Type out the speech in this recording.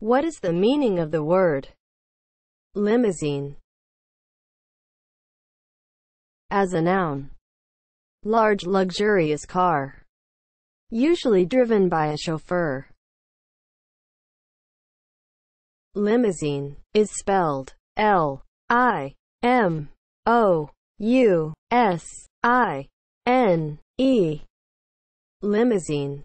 What is the meaning of the word limousine? As a noun, large luxurious car, usually driven by a chauffeur. Limousine is spelled L-I-M-O-U-S-I-N-E. Limousine